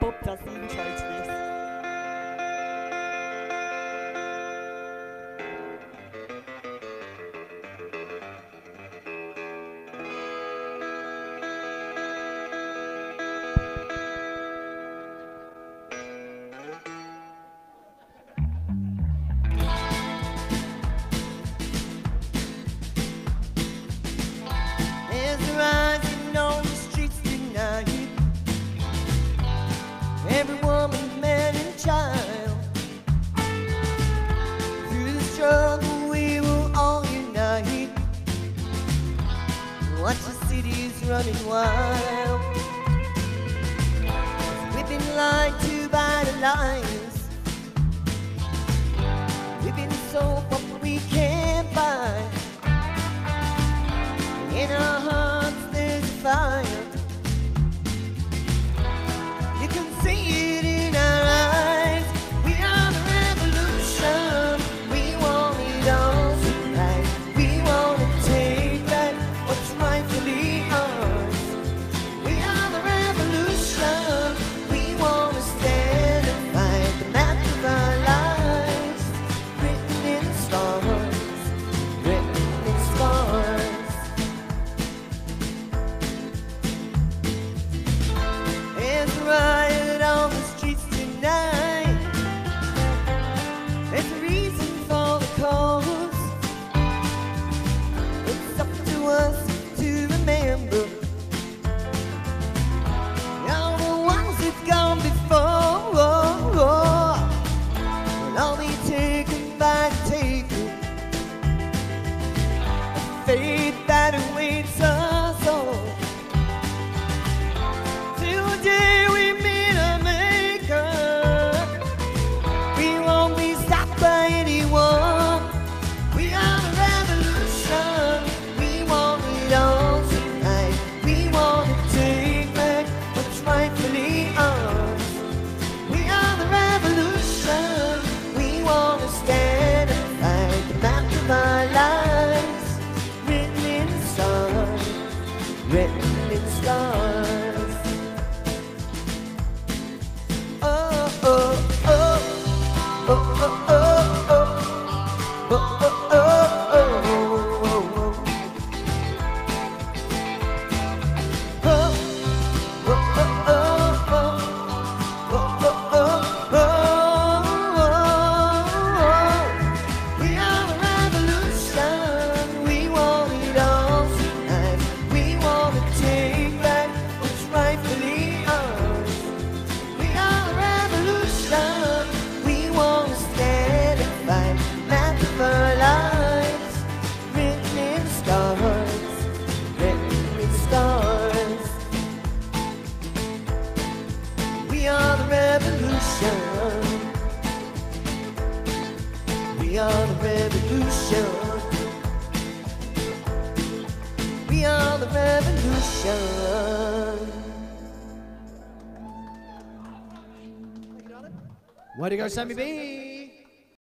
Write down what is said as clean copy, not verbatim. Bob does the intro to this. Watch the cities running wild. We've been lied to by the lions. We've been sold what we can't buy. In our hearts there's a fire. You can see it in our eyes. We are the revolution. We want it all tonight. We want to take back what's rightfully ours. We are the revolution. We want to stand and fight the map of our lives. Written in stars, written in stars. There's a riot on the streets tonight. There's a reason for the cause. It's up to us to remember all the ones that gone before will all be taken by the taker. The fate that awaits us all. Till the day we meet a maker, we won't be stopped by anyone. We are the revolution. We want it all tonight. We want to take back what's rightfully ours. We are the revolution. We want to stand and fight the map of our lives. Written in stars, written in stars. Oh, oh, oh, oh, oh, oh, oh, oh, oh, oh, oh, oh. We are the revolution. We want it all tonight. We want to take back what's rightfully ours. We are the revolution. We want to stand and fight the map of our lives. Written in stars, written in stars. We are the revolution. We are the revolution. We are the revolution. Way to go, Sammy B.